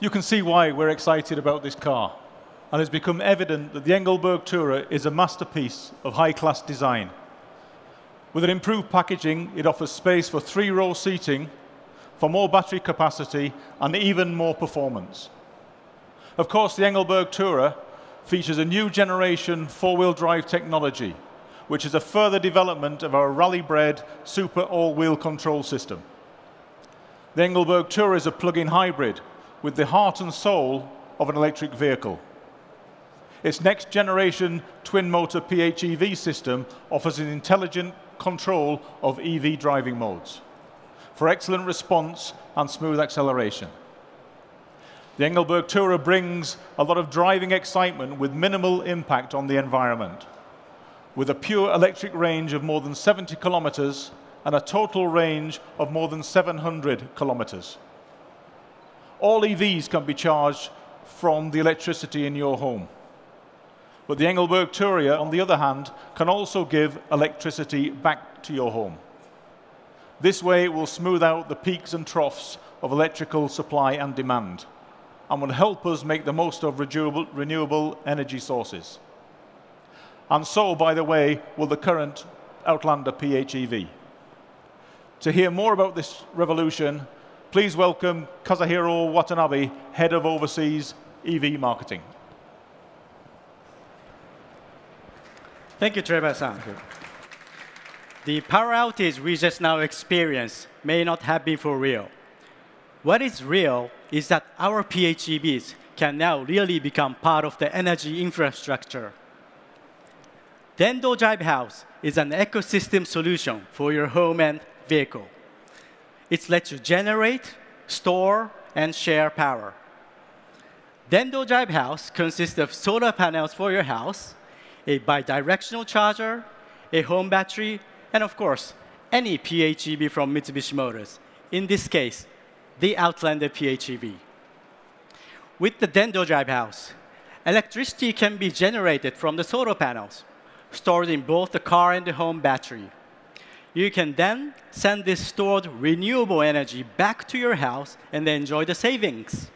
you can see why we're excited about this car, and it's become evident that the Engelberg Tourer is a masterpiece of high-class design. With an improved packaging, it offers space for three-row seating, for more battery capacity, and even more performance. Of course, the Engelberg Tourer features a new generation four-wheel drive technology, which is a further development of our rally-bred super all-wheel control system. The Engelberg Tourer is a plug-in hybrid with the heart and soul of an electric vehicle. Its next-generation twin-motor PHEV system offers an intelligent control of EV driving modes for excellent response and smooth acceleration. The Engelberg Tourer brings a lot of driving excitement with minimal impact on the environment, with a pure electric range of more than 70 kilometers and a total range of more than 700 kilometers. All EVs can be charged from the electricity in your home. But the Engelberg Tourer, on the other hand, can also give electricity back to your home. This way, it will smooth out the peaks and troughs of electrical supply and demand, and will help us make the most of renewable energy sources. And so, by the way, will the current Outlander PHEV. To hear more about this revolution, please welcome Kazuhiro Watanabe, Head of Overseas EV Marketing. Thank you, Trevor-san. The power outage we just now experienced may not have been for real. What is real is that our PHEVs can now really become part of the energy infrastructure. Dendo Drive House is an ecosystem solution for your home and vehicle. It lets you generate, store, and share power. Dendo Drive House consists of solar panels for your house, a bidirectional charger, a home battery, and of course, any PHEV from Mitsubishi Motors, in this case, the Outlander PHEV. With the Dendo Drive House, electricity can be generated from the solar panels, stored in both the car and the home battery. You can then send this stored renewable energy back to your house and enjoy the savings.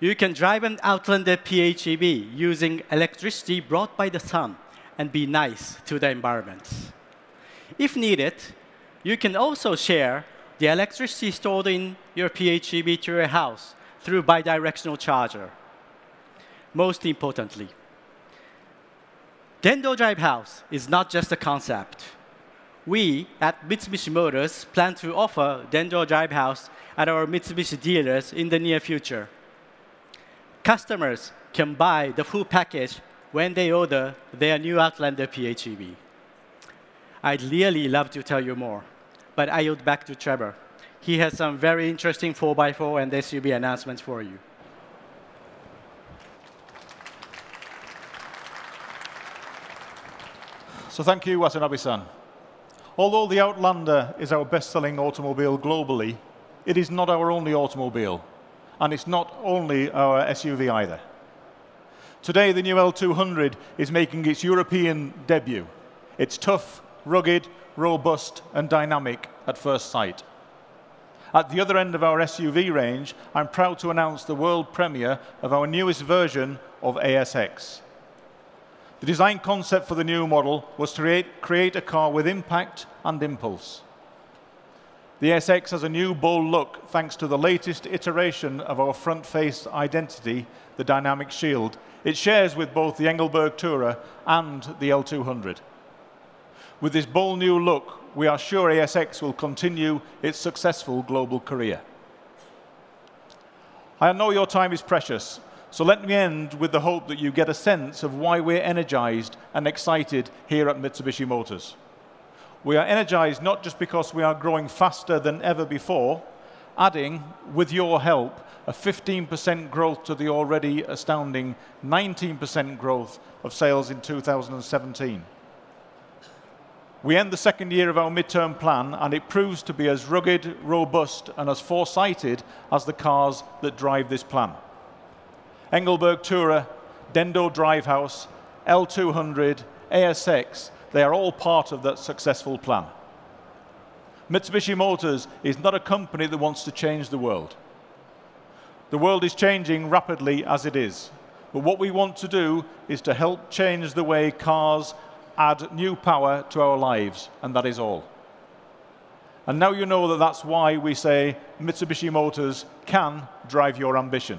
You can drive an Outlander PHEV using electricity brought by the sun and be nice to the environment. If needed, you can also share the electricity stored in your PHEV to your house through bidirectional charger. Most importantly, Dendo Drive House is not just a concept. We at Mitsubishi Motors plan to offer Dendo Drive House at our Mitsubishi dealers in the near future. Customers can buy the full package when they order their new Outlander PHEV. I'd really love to tell you more, but I yield back to Trevor. He has some very interesting 4x4 and SUV announcements for you. So thank you, Watanabe-san. Although the Outlander is our best-selling automobile globally, it is not our only automobile. And it's not only our SUV either. Today, the new L200 is making its European debut. It's tough, rugged, robust, and dynamic at first sight. At the other end of our SUV range, I'm proud to announce the world premiere of our newest version of ASX. The design concept for the new model was to create a car with impact and impulse. The ASX has a new bold look thanks to the latest iteration of our front face identity, the Dynamic Shield. It shares with both the Engelberg Tourer and the L200. With this bold new look, we are sure ASX will continue its successful global career. I know your time is precious, so let me end with the hope that you get a sense of why we're energized and excited here at Mitsubishi Motors. We are energized not just because we are growing faster than ever before, adding, with your help, a 15% growth to the already astounding 19% growth of sales in 2017. We end the second year of our midterm plan, and it proves to be as rugged, robust, and as foresighted as the cars that drive this plan. Engelberg Tourer, Dendo Drive House, L200, ASX, they are all part of that successful plan. Mitsubishi Motors is not a company that wants to change the world. The world is changing rapidly as it is. But what we want to do is to help change the way cars add new power to our lives, and that is all. And now you know that that's why we say Mitsubishi Motors can drive your ambition.